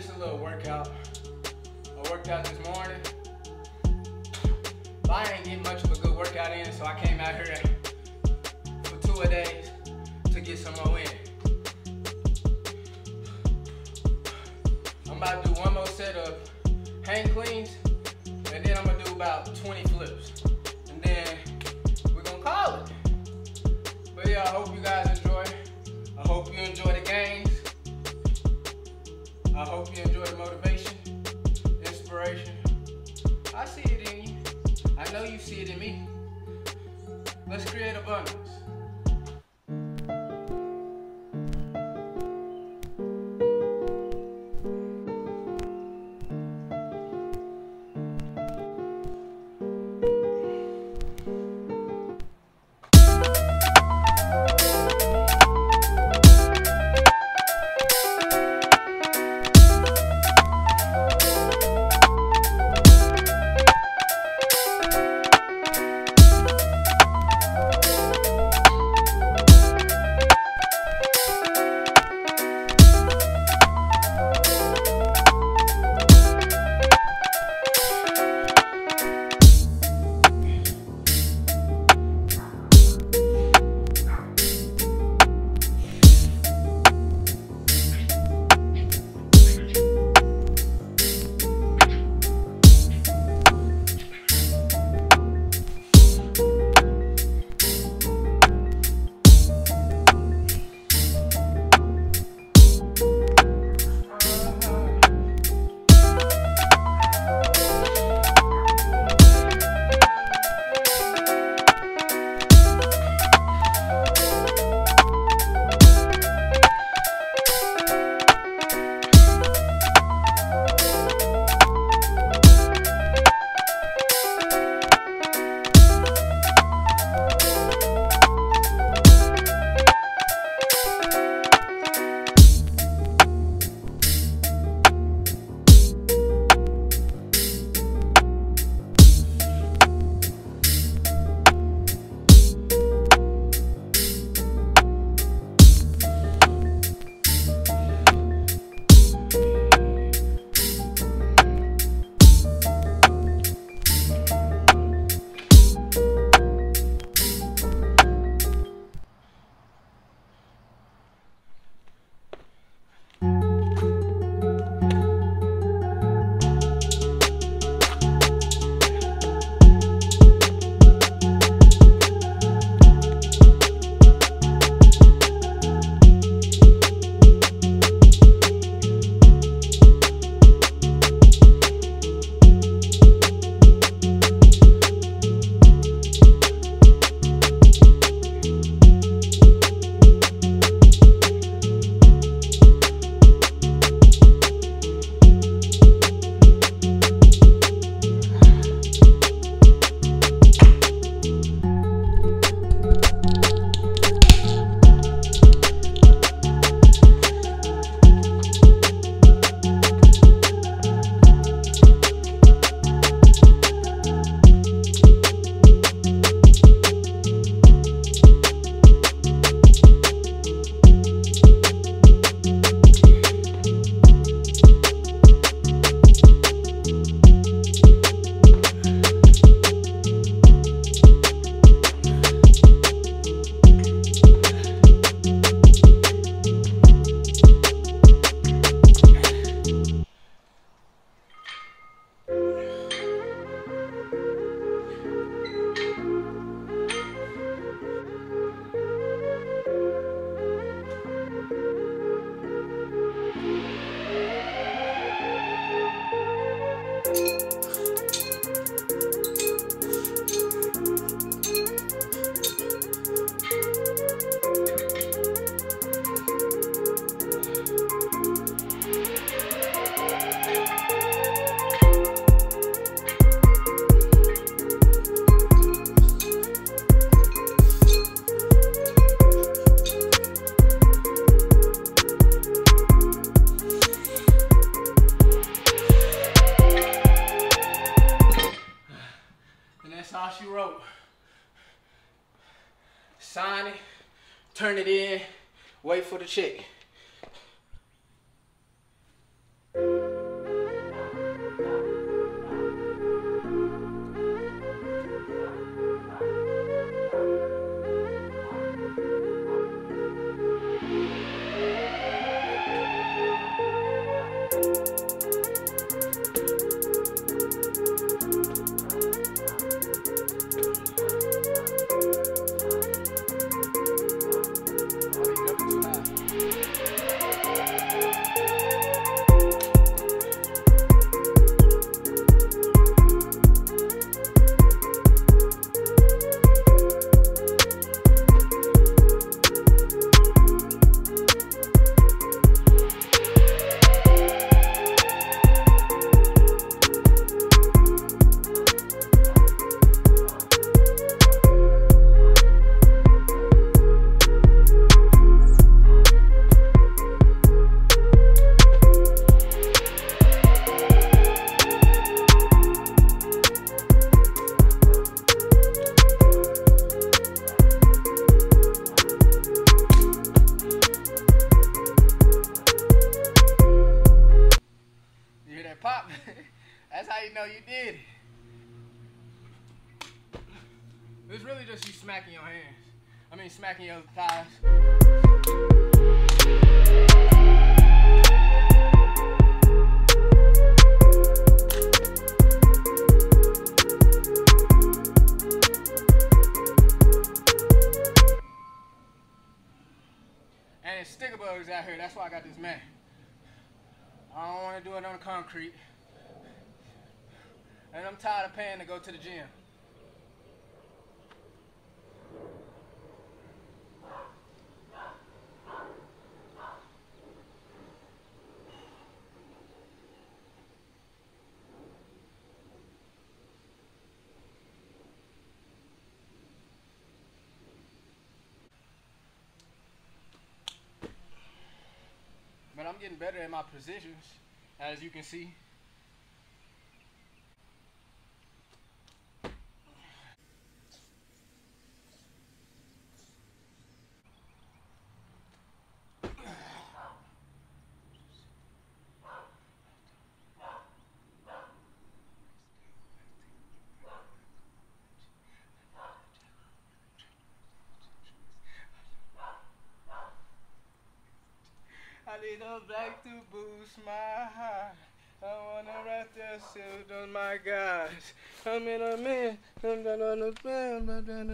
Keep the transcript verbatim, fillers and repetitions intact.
just a little workout. I worked out this morning. But I didn't get much of a good workout in, so I came out here for two a days to get some more in. I'm about to do one more set of hang cleans, and then I'm gonna do about twenty flips. And then we're gonna call it. But yeah, I hope you guys enjoy. I hope you enjoy the gains. I hope you enjoy the motivation, inspiration. I see it in you. I know you see it in me. Let's create abundance. Sign it, turn it in, wait for the check. top. That's how you know you did it. It's really just you smacking your hands. I mean, smacking your thighs. And it's sticker bugs out here, that's why I got this mat. I don't want to do it on the concrete. And I'm tired of paying to go to the gym. But I'm getting better at my positions, as you can see. I need a black to boost my heart. I wanna wrap their shield on my guys. I'm in a man, I'm down on the band, but then